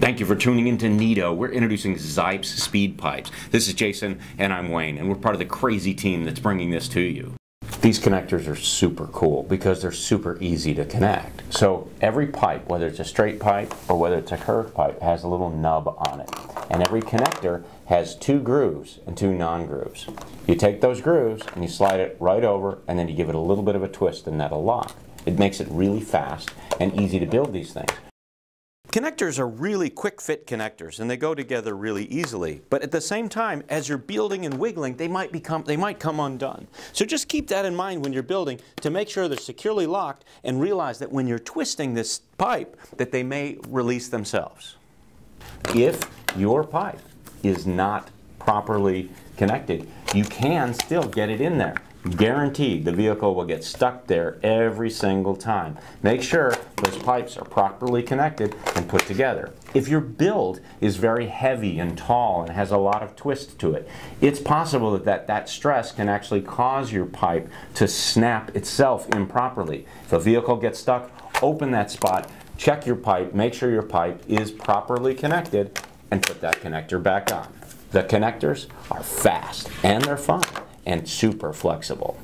Thank you for tuning into Neat-Oh! We're introducing Zipes speed pipes. This is Jason and I'm Wayne, and we're part of the crazy team that's bringing this to you. These connectors are super cool because they're super easy to connect. So every pipe, whether it's a straight pipe or whether it's a curved pipe, has a little nub on it. And every connector has two grooves and two non-grooves. You take those grooves and you slide it right over, and then you give it a little bit of a twist and that'll lock. It makes it really fast and easy to build these things. Connectors are really quick fit connectors, and they go together really easily. But at the same time, as you're building and wiggling, they might come undone. So just keep that in mind when you're building, to make sure they're securely locked, and realize that when you're twisting this pipe, that they may release themselves. If your pipe is not properly connected, you can still get it in there. Guaranteed, the vehicle will get stuck there every single time. Make sure those pipes are properly connected and put together. If your build is very heavy and tall and has a lot of twist to it, it's possible that stress can actually cause your pipe to snap itself improperly. If a vehicle gets stuck, open that spot, check your pipe, make sure your pipe is properly connected, and put that connector back on. The connectors are fast and they're fun and super flexible.